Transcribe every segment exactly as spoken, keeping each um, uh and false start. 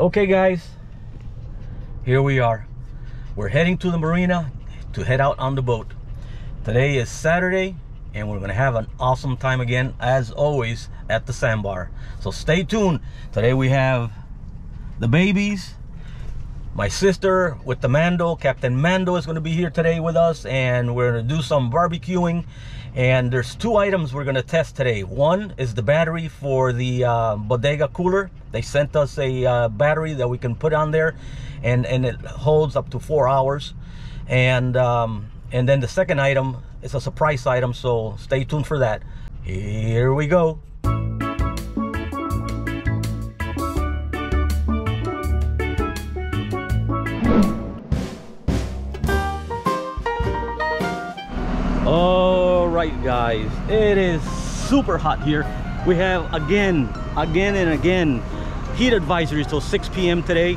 Okay guys, here we are. We're heading to the marina to head out on the boat. Today is Saturday and we're gonna have an awesome time again, as always, at the sandbar. So stay tuned. Today we have the babies, my sister with the Mando. Captain Mando is gonna be here today with us, and we're gonna do some barbecuing. And there's two items we're gonna test today. One is the battery for the uh, bodega cooler. They sent us a uh, battery that we can put on there, and and it holds up to four hours. And um, and then the second item is a surprise item, so stay tuned for that. Here we go. Alright guys, it is super hot here. We have again, again and again heat advisories till six P M today,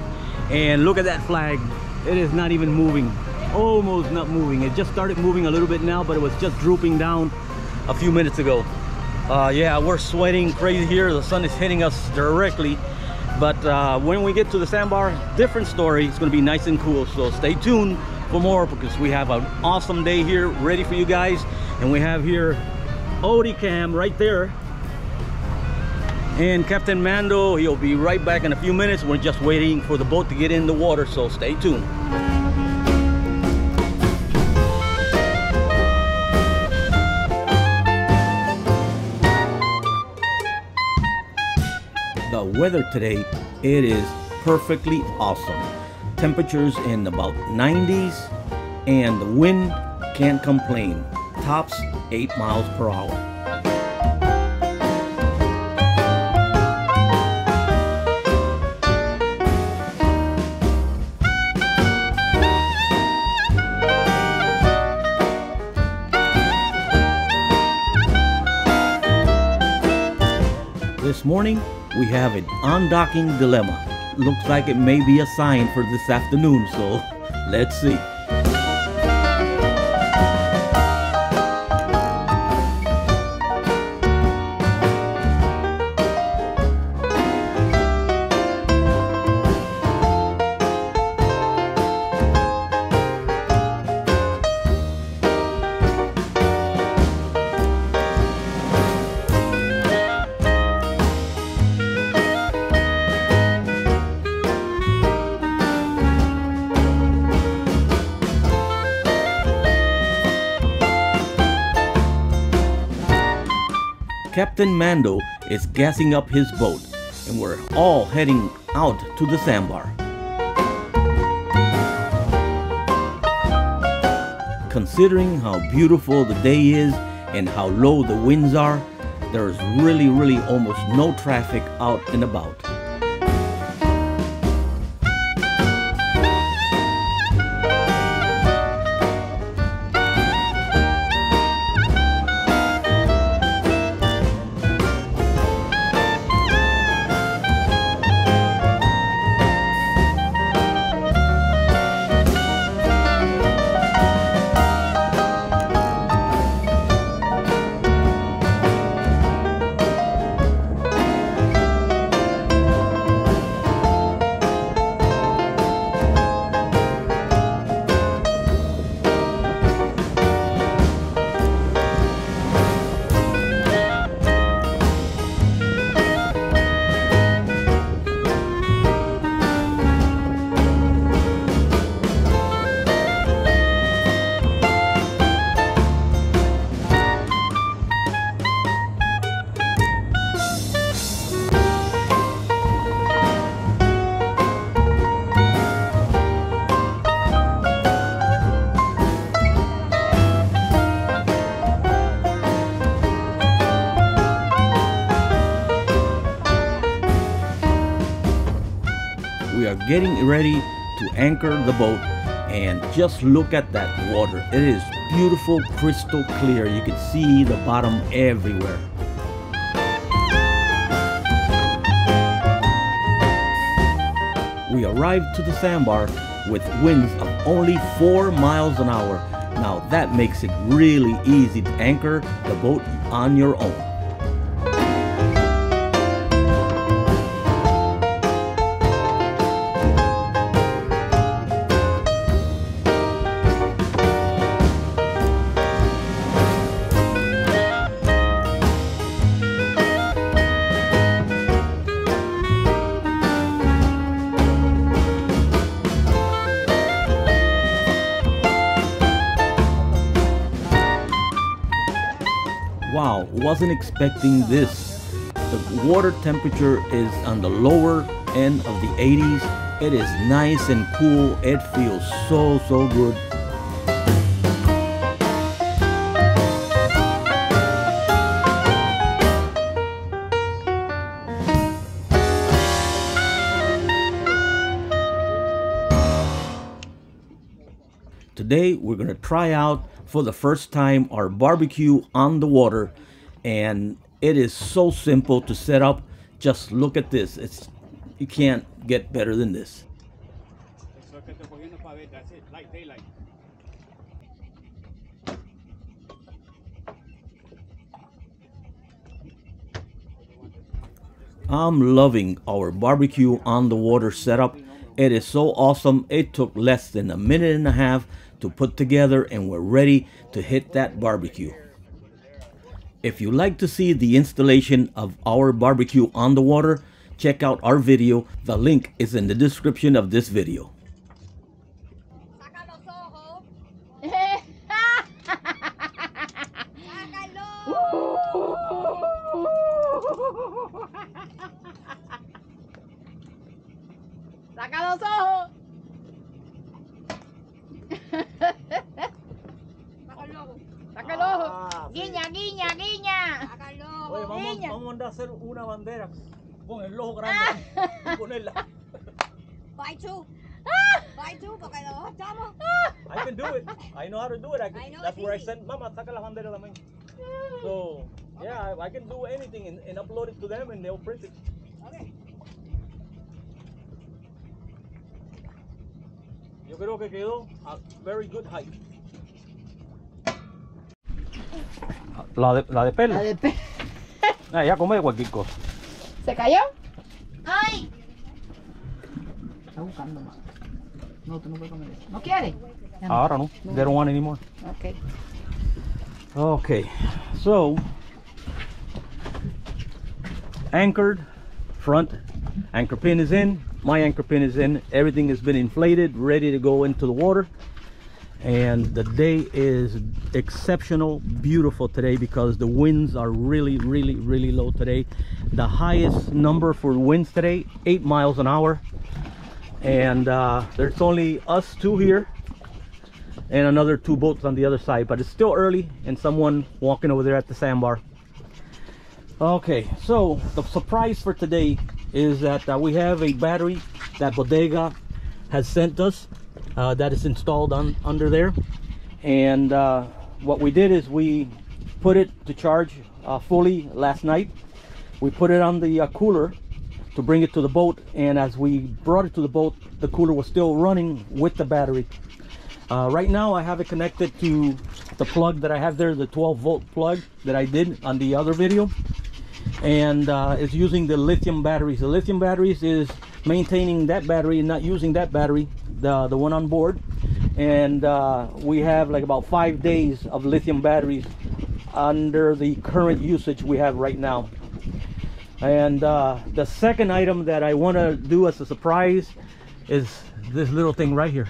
and look at that flag. It is not even moving, almost not moving. It just started moving a little bit now, but it was just drooping down a few minutes ago. Uh, yeah, we're sweating crazy here. The sun is hitting us directly, but uh, when we get to the sandbar, different story. It's gonna be nice and cool, so stay tuned for more, because we have an awesome day here ready for you guys. And we have here Odi Cam right there, and Captain Mando, he'll be right back in a few minutes. We're just waiting for the boat to get in the water, so stay tuned. The weather today, it is perfectly awesome. Temperatures in about nineties, and the wind can't complain. Tops eight miles per hour. This morning, we have an on-docking dilemma. Looks like it may be a sign for this afternoon, so let's see. Captain Mando is gassing up his boat, and we're all heading out to the sandbar. Considering how beautiful the day is and how low the winds are, there is really, really almost no traffic out and about. Getting ready to anchor the boat, and just look at that water. It is beautiful, crystal clear. You can see the bottom everywhere. We arrived to the sandbar with winds of only four miles an hour. Now that makes it really easy to anchor the boat on your own. wow, wasn't expecting this. The water temperature is on the lower end of the eighties. It is nice and cool. It feels so, so good. Today we're gonna try out for the first time our barbecue on the water, and it is so simple to set up. Just look at this. It's, you can't get better than this. That's it. Light daylight. I'm loving our barbecue on the water setup. It is so awesome. It took less than a minute and a half to put together, and we're ready to hit that barbecue. If you like to see the installation of our barbecue on the water, check out our video. The link is in the description of this video. Saca los ojos. Saca el ojo. Saca el ojo. Guiña, guiña, guiña. Saca el ojo. Oye, vamos, guiña. Vamos a mandar a hacer una bandera con el ojo grande y ponerla. Bye two. Bye two, porque los dos estamos. I can do it. I know how to do it. I can, I know that's where easy. I sent Mama, saca la bandera también. So, okay. Yeah, I, I can do anything and, and upload it to them and they'll print it. Okay. Yo creo que quedó a very good height. La de, la de pelo. La de pelo. Ah, ya come de cualquier cosa. ¿Se cayó? ¡Ay! Está buscando más. No, tú no puedes comer eso. ¿No quieres? Ahora no. no. They don't want any more. Okay. Okay. So, anchored, front anchor pin is in. My anchor pin is in, everything has been inflated, ready to go into the water. And the day is exceptional, beautiful today because the winds are really, really, really low today. The highest number for winds today, eight miles an hour. And uh, there's only us two here and another two boats on the other side, but it's still early and someone walking over there at the sandbar. Okay, so the surprise for today is that uh, we have a battery that Bodega has sent us uh, that is installed on under there, and uh, what we did is we put it to charge uh, fully last night. We put it on the uh, cooler to bring it to the boat, and as we brought it to the boat the cooler was still running with the battery. Uh, right now I have it connected to the plug that I have there, the twelve volt plug that I did on the other video, and uh, it's using the lithium batteries. The lithium batteries is maintaining that battery and not using that battery, the, the one on board, and uh, we have like about five days of lithium batteries under the current usage we have right now. And uh, the second item that I want to do as a surprise is this little thing right here.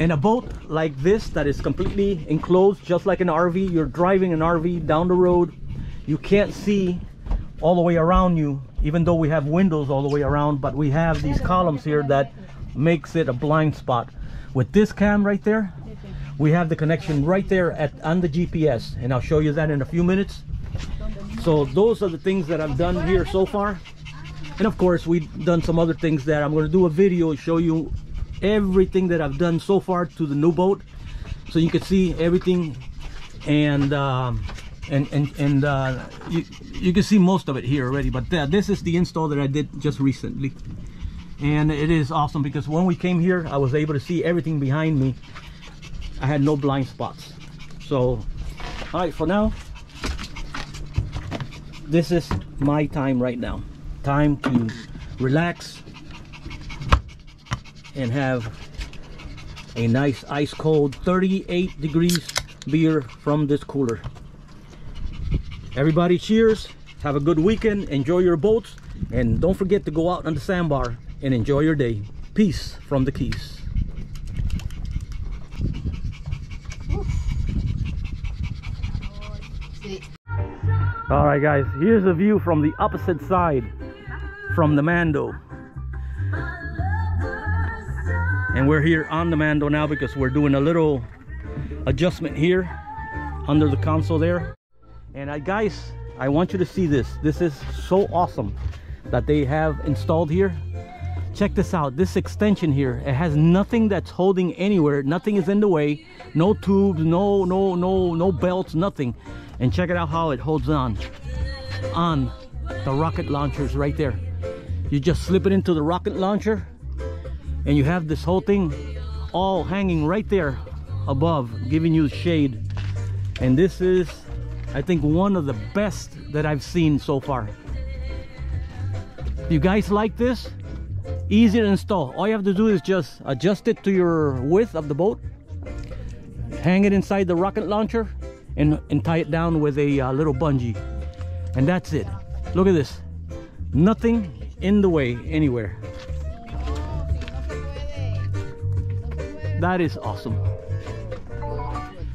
In a boat like this that is completely enclosed, just like an R V, you're driving an R V down the road, you can't see all the way around you, even though we have windows all the way around, but we have these columns here that makes it a blind spot. With this cam right there, we have the connection right there at on the G P S, and I'll show you that in a few minutes. So those are the things that I've done here so far, and of course we've done some other things that I'm going to do a video and show you everything that I've done so far to the new boat, so you can see everything. And um, and and, and uh, you, you can see most of it here already, but th this is the install that I did just recently, and it is awesome because when we came here I was able to see everything behind me. I had no blind spots. So all right, for now this is my time right now, time to relax and have a nice ice cold thirty-eight degrees beer from this cooler. Everybody, cheers, have a good weekend, enjoy your boats, and don't forget to go out on the sandbar and enjoy your day. Peace from the Keys. Oof. All right guys, here's the view from the opposite side from the Mando, and we're here on the Mando now because we're doing a little adjustment here under the console there. And I guys, I want you to see this. This is so awesome that they have installed here. Check this out, this extension here, it has nothing that's holding anywhere, nothing is in the way, no tubes, no no no no belts, nothing. And check it out how it holds on on the rocket launchers right there. You just slip it into the rocket launcher and you have this whole thing all hanging right there above, giving you shade. And this is, I think, one of the best that I've seen so far. You guys like this? Easy to install. All you have to do is just adjust it to your width of the boat, hang it inside the rocket launcher, and, and tie it down with a uh, little bungee, and that's it. Look at this, nothing in the way anywhere. That is awesome.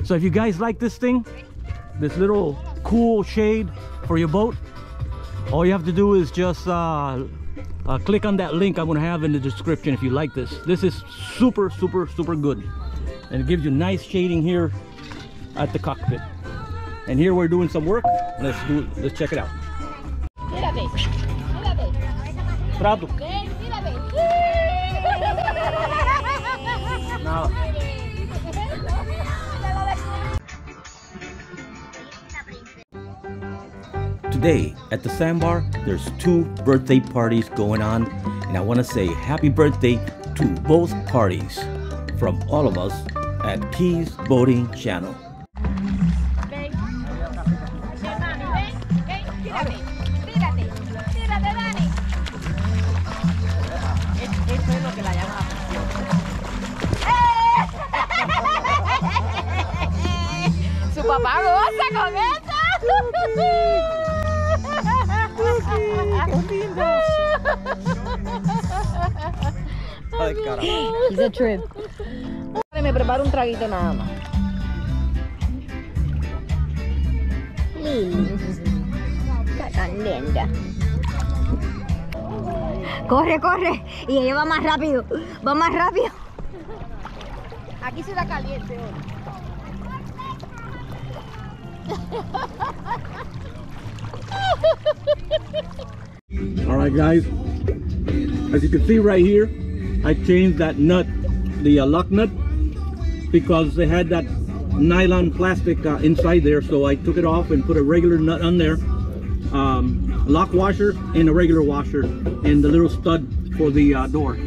So if you guys like this thing, this little cool shade for your boat, all you have to do is just uh, Uh, click on that link I'm gonna have in the description if you like this. This is super super super good, and it gives you nice shading here at the cockpit. And here we're doing some work. Let's do let's check it out. Now, today at the sandbar, there's two birthday parties going on, and I want to say happy birthday to both parties from all of us at Keys Boating Channel. Su papá goza con eso. Ay, it's a trip. Me preparo un traguito nada más. Está tan linda. Corre, corre. Y ella va más rápido. Va más rápido. Aquí se da caliente hoy. All right guys, as you can see right here, I changed that nut, the uh, lock nut, because they had that nylon plastic uh, inside there, so I took it off and put a regular nut on there, um, lock washer and a regular washer, and the little stud for the uh, door.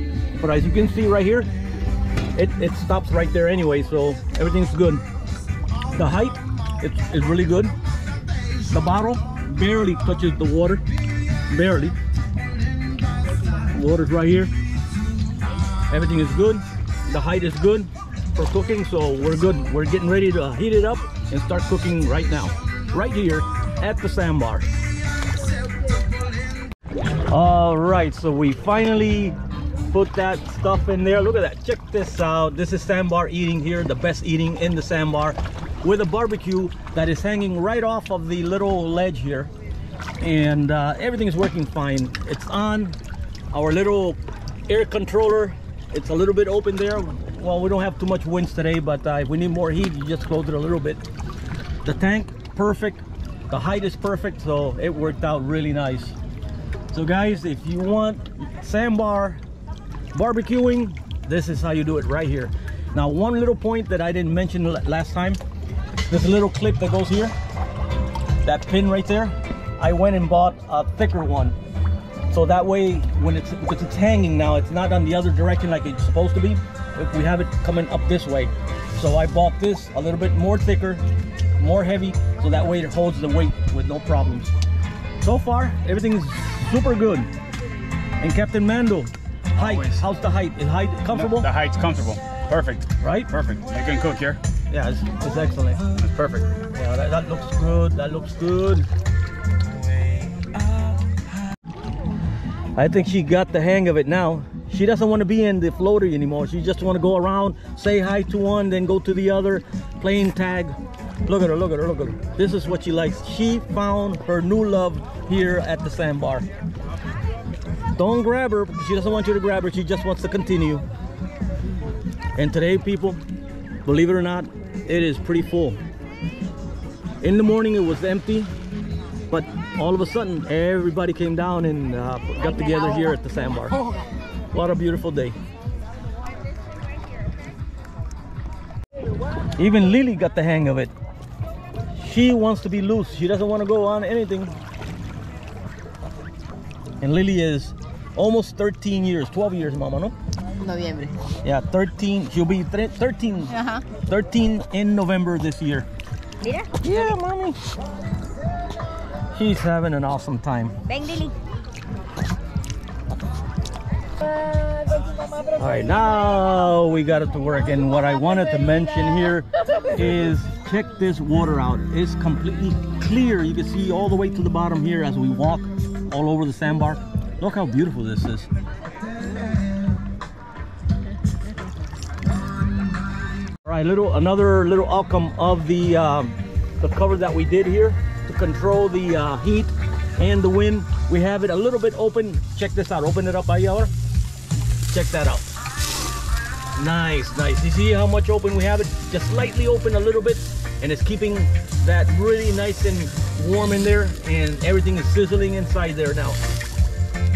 But as you can see right here, it, it stops right there anyway, so everything's good. The height it's, it's really good. The bottle barely touches the water, barely. Water's right here. Everything is good. The height is good for cooking, so we're good. We're getting ready to heat it up and start cooking right now, right here at the sandbar. All right, so we finally put that stuff in there. Look at that. Check this out. This is sandbar eating here, the best eating in the sandbar, with a barbecue that is hanging right off of the little ledge here. And uh, everything is working fine. It's on our little air controller. It's a little bit open there. Well, we don't have too much winds today, but uh, if we need more heat, you just close it a little bit. The tank, perfect. The height is perfect, so it worked out really nice. So guys, if you want sandbar barbecuing, this is how you do it right here. Now, one little point that I didn't mention last time, this little clip that goes here, that pin right there, I went and bought a thicker one. So that way, when it's, because it's hanging now, it's not on the other direction like it's supposed to be. If we have it coming up this way. So I bought this a little bit more thicker, more heavy, so that way it holds the weight with no problems. So far, everything is super good. And Captain Mando, height, always. How's the height? Is height comfortable? The height's comfortable, perfect. Right? Perfect, I can cook here. Yeah, it's, it's excellent. It's perfect. Yeah, that, that looks good. That looks good. I think she got the hang of it now. She doesn't want to be in the floater anymore. She just want to go around, say hi to one, then go to the other, playing tag. Look at her, look at her, look at her. This is what she likes. She found her new love here at the sandbar. Don't grab her. She doesn't want you to grab her. She just wants to continue. And today, people, believe it or not, it is pretty full. In the morning, it was empty. But all of a sudden, everybody came down and uh, got together here at the sandbar. What a beautiful day. Even Lily got the hang of it. She wants to be loose. She doesn't want to go on anything. And Lily is almost thirteen years, twelve years, mama, no? November. Yeah, thirteen. She'll be thirteen. Uh-huh. thirteen in November this year. Yeah? Yeah, mommy. She's having an awesome time. Bang, Lily. All right, now we got it to work. And what I wanted to mention here is check this water out. It's completely clear. You can see all the way to the bottom here as we walk all over the sandbar. Look how beautiful this is. All right, little another little outcome of the um, the cover that we did here to control the uh, heat and the wind. We have it a little bit open. Check this out. Open it up, Ayala. Check that out. Nice, nice. You see how much open we have it? Just slightly open a little bit, and it's keeping that really nice and warm in there, and everything is sizzling inside there now.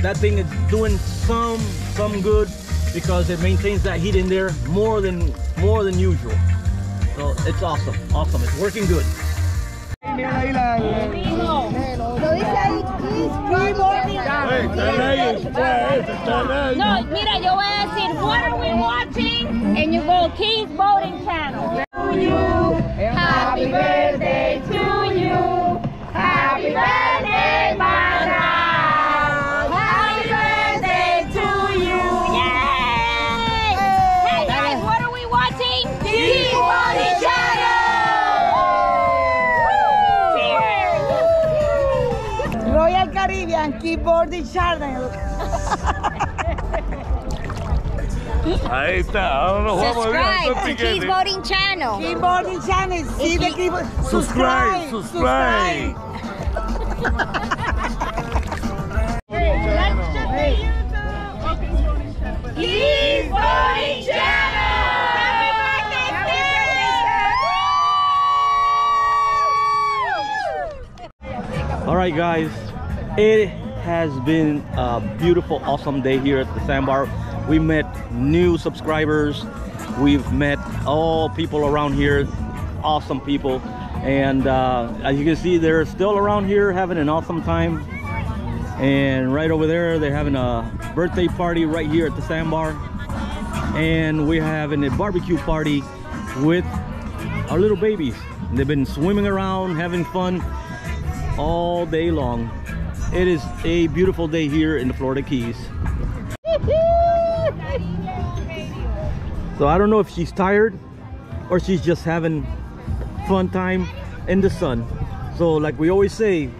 That thing is doing some some good, because it maintains that heat in there more than more than usual. So it's awesome, awesome. It's working good. No, mira, yo voy a decir, what are we watching? And you go Keys Boating Channel. To you, happy birthday to you, happy birthday, Mara. Boating Channel. Ahí está. I don't know what subscribe to Keys Boating Channel. Keys Boating Channel. See the keep... subscribe, subscribe. Subscribe. Keys Boating Channel. All right, guys. It has been a beautiful, awesome day here at the sandbar. We met new subscribers. We've met all people around here, awesome people. And uh, as you can see, they're still around here having an awesome time. And right over there, they're having a birthday party right here at the sandbar. And we're having a barbecue party with our little babies. They've been swimming around, having fun all day long. It is a beautiful day here in the Florida Keys. So I don't know if she's tired or she's just having fun time in the sun. So like we always say,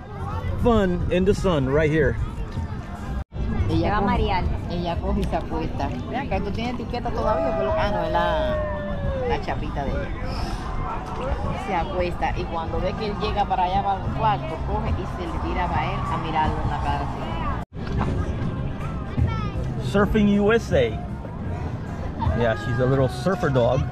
fun in the sun right here. Ella va Marial. Ella coge y se acuesta. Mira que tú tienes etiqueta todavía, pero ah no, es la, la chapita de ella. Se acuesta y cuando ve que él llega para allá para un cuarto, coge y se le tira para él a mirarlo en la cara así. Surfing U S A. Yeah, she's a little surfer dog.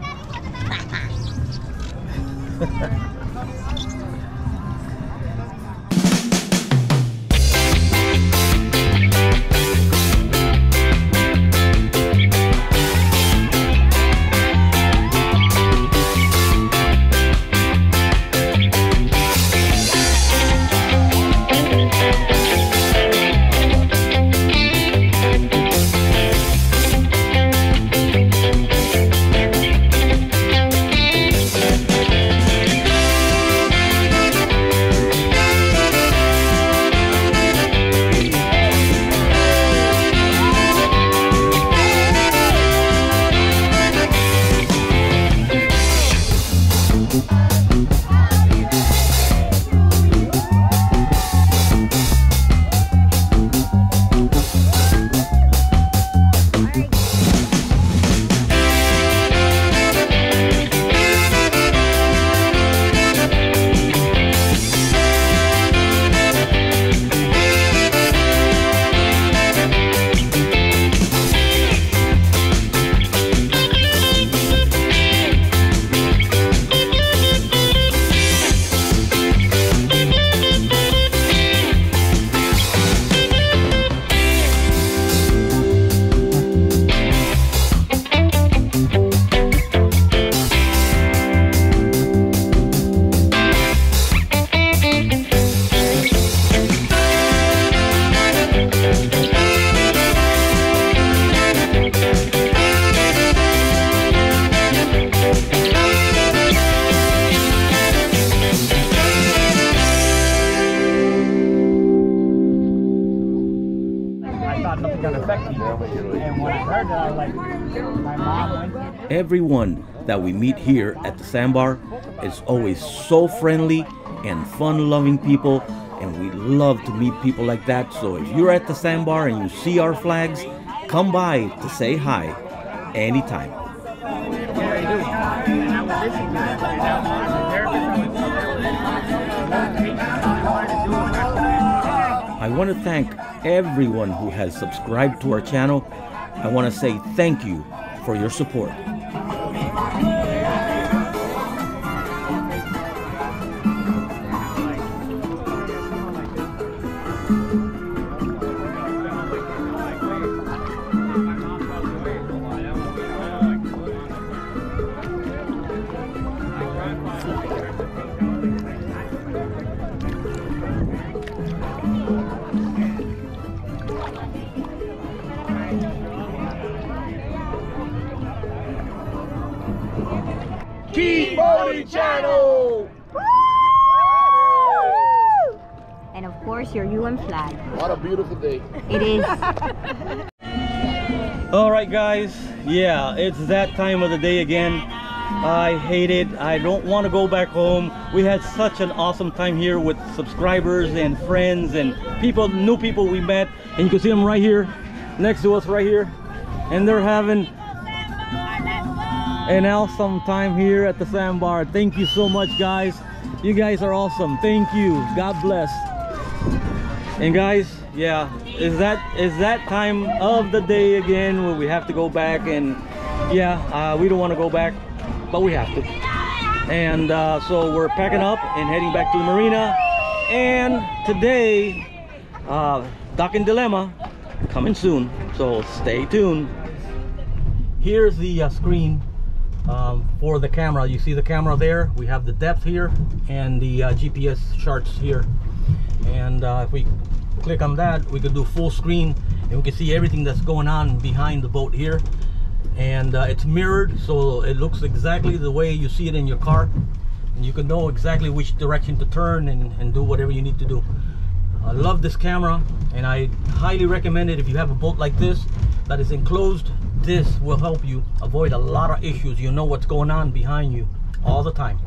thought nothing could affect me. And when I heard that, I was like, my mom went. Everyone that we meet here at the sandbar is always so friendly and fun-loving people, and we love to meet people like that. So if you're at the sandbar and you see our flags, come by to say hi anytime. I want to thank everyone who has subscribed to our channel. I want to say thank you for your support. Keys Boating Channel! Woo! And of course, your U M flag. What a beautiful day. It is. Alright guys, yeah, it's that time of the day again. I hate it. I don't want to go back home. We had such an awesome time here with subscribers and friends and people, new people we met. And you can see them right here, next to us right here. And they're having and now some time here at the sandbar. Thank you so much, guys. You guys are awesome. Thank you. God bless. And guys, yeah, is that is that time of the day again where we have to go back, and yeah, uh, we don't want to go back, but we have to. And uh, so we're packing up and heading back to the marina. And today, uh, Dock and Dilemma coming soon, so stay tuned. Here's the uh, screen. Um, for the camera, you see the camera there. We have the depth here and the uh, G P S charts here, and uh, if we click on that, we can do full screen and we can see everything that's going on behind the boat here. And uh, it's mirrored, so it looks exactly the way you see it in your car, and you can know exactly which direction to turn and, and do whatever you need to do. I love this camera, and I highly recommend it. If you have a boat like this that is enclosed, this will help you avoid a lot of issues. You know what's going on behind you all the time.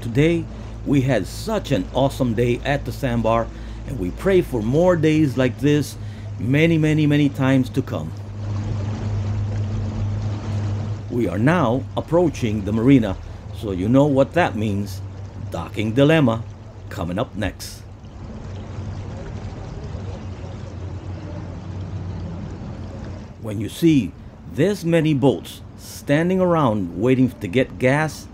Today we had such an awesome day at the sandbar, and we pray for more days like this many many many times to come. We are now approaching the marina, so you know what that means. Docking Dilemma coming up next. When you see this many boats standing around waiting to get gas,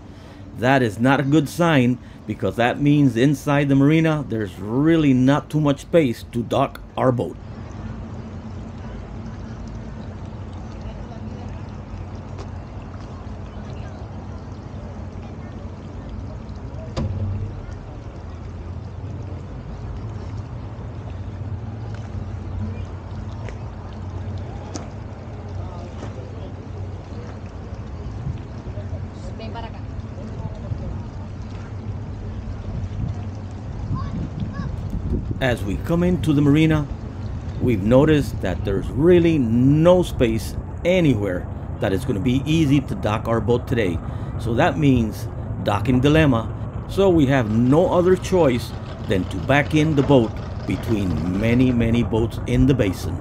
that is not a good sign, because that means inside the marina there's really not too much space to dock our boat. as we come into the marina, we've noticed that there's really no space anywhere that it's going to be easy to dock our boat today. So that means docking dilemma. So we have no other choice than to back in the boat between many, many boats in the basin.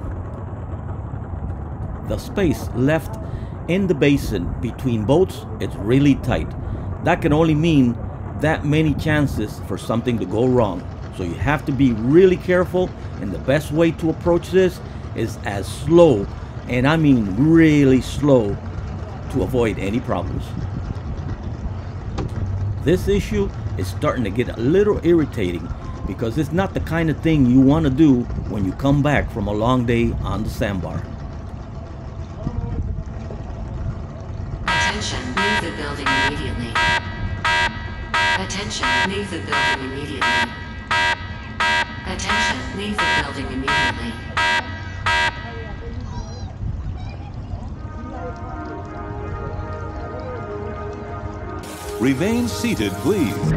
The space left in the basin between boats, it's really tight. That can only mean that many chances for something to go wrong. So you have to be really careful, and the best way to approach this is as slow, and I mean really slow, to avoid any problems. This issue is starting to get a little irritating because it's not the kind of thing you want to do when you come back from a long day on the sandbar. Attention, leave the building immediately. Attention, leave the building immediately. Attention, leave the building immediately. Remain seated, please.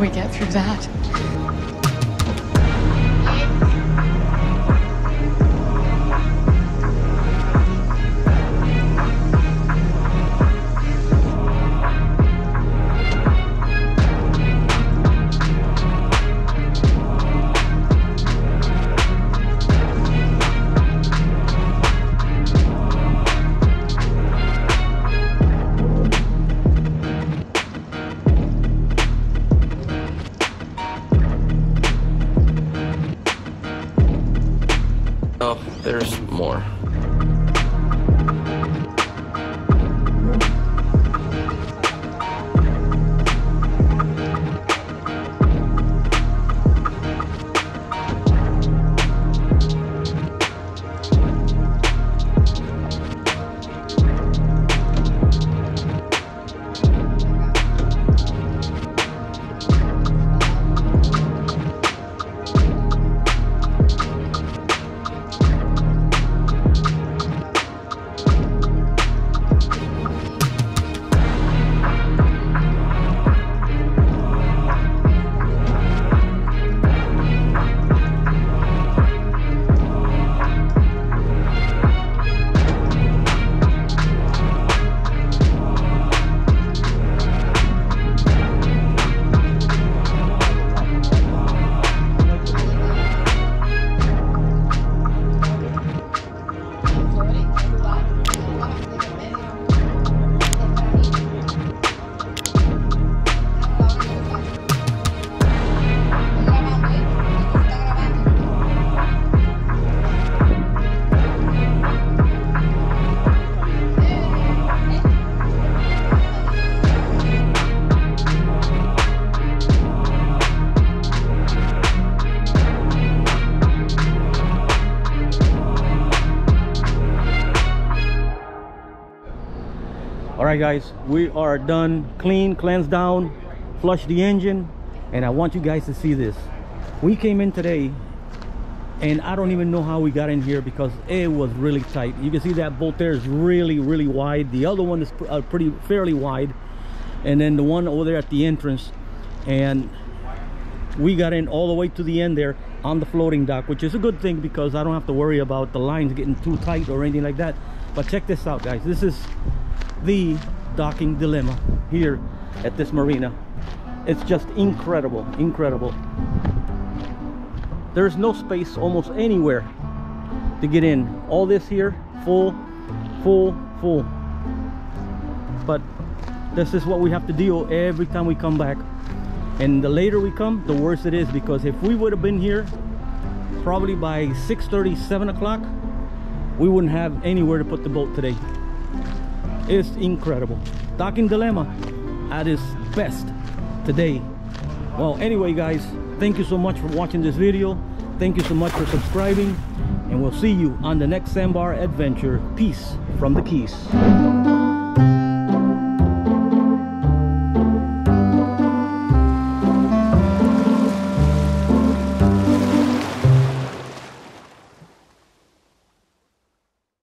We get through that. There's more. Alright guys, we are done. Clean, cleanse down, flush the engine, and I want you guys to see this. We came in today and I don't even know how we got in here because it was really tight. You can see that boat there is really really wide. The other one is uh, pretty fairly wide, and then the one over there at the entrance, and we got in all the way to the end there on the floating dock, which is a good thing because I don't have to worry about the lines getting too tight or anything like that. But check this out guys, this is the docking dilemma here at this marina. It's just incredible, incredible. There's no space almost anywhere to get in. All this here, full, full, full. But this is what we have to deal every time we come back. And the later we come, the worse it is, because if we would have been here probably by six thirty, seven o'clock, we wouldn't have anywhere to put the boat today. It's incredible. Docking dilemma at its best today. Well, anyway guys, thank you so much for watching this video. Thank you so much for subscribing, and we'll see you on the next sandbar adventure. Peace from the Keys.